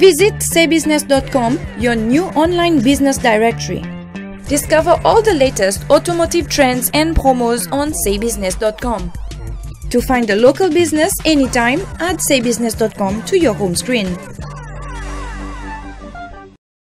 Visit Seybusiness.com, your new online business directory. Discover all the latest automotive trends and promos on Seybusiness.com. To find a local business anytime, add Seybusiness.com to your home screen.